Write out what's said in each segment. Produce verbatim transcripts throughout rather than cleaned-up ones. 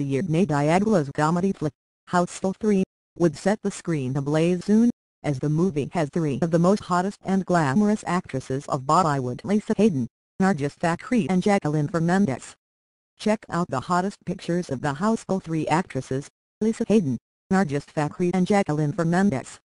year Naydi Aguilar's comedy flick, Houseful three, would set the screen ablaze soon, as the movie has three of the most hottest and glamorous actresses of Bollywood: Lisa Haydon, Nargis Fakhri and Jacqueline Fernandez. Check out the hottest pictures of the Houseful three actresses, Lisa Haydon, Nargis Fakhri and Jacqueline Fernandez.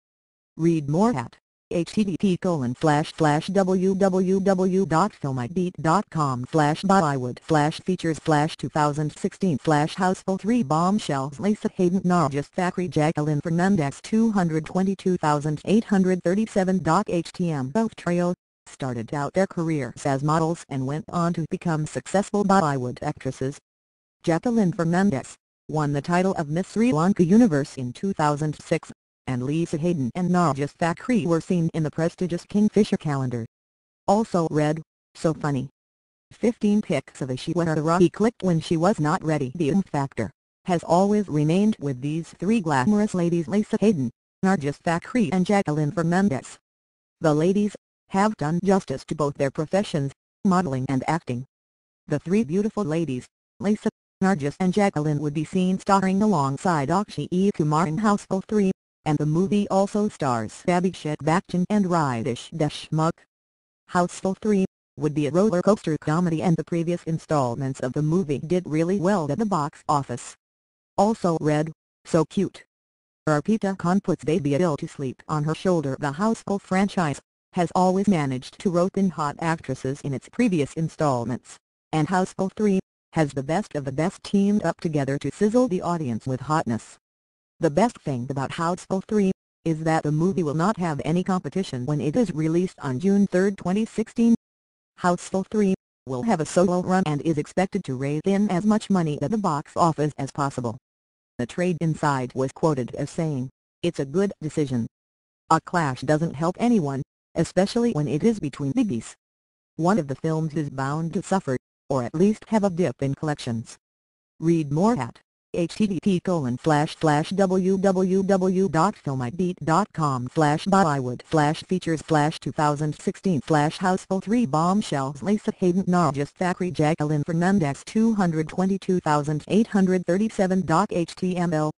Read more at http colon slash slash www dot filmidbeat dot com slash bollywood slash features slash twenty sixteen slash houseful three bombshells Lisa Haydon, Nargis Fakhri, Jacqueline Fernandez two hundred twenty-two thousand eight hundred thirty-seven. Both trio started out their careers as models and went on to become successful Bollywood actresses. Jacqueline Fernandez won the title of Miss Sri Lanka Universe in two thousand six. And Lisa Haydon and Nargis Fakhri were seen in the prestigious Kingfisher calendar. Also read, so funny. fifteen pics of a she where the Rocky clicked when she was not ready. The um factor has always remained with these three glamorous ladies: Lisa Haydon, Nargis Fakhri and Jacqueline Fernandez. The ladies have done justice to both their professions, modeling and acting. The three beautiful ladies, Lisa, Nargis and Jacqueline, would be seen starring alongside Akshay Kumar in Houseful three. And the movie also stars Abhishek Bachchan and Riteish Deshmukh. Houseful three would be a roller coaster comedy, and the previous installments of the movie did really well at the box office. Also read, so cute. Arpita Khan puts baby Adil to sleep on her shoulder. The Houseful franchise has always managed to rope in hot actresses in its previous installments, and Houseful three has the best of the best teamed up together to sizzle the audience with hotness. The best thing about Houseful three is that the movie will not have any competition when it is released on June third twenty sixteen. Houseful three will have a solo run and is expected to raise in as much money at the box office as possible. The trade inside was quoted as saying, "It's a good decision. A clash doesn't help anyone, especially when it is between biggies. One of the films is bound to suffer, or at least have a dip in collections." Read more at http colon slash slash www.filmidbeat.com slash Bollywood slash features slash 2016 slash Houseful three bombshells Lisa Haydon, Nargis Fakhri, Jacqueline Fernandez two hundred twenty-two thousand eight hundred thirty-seven. H T M L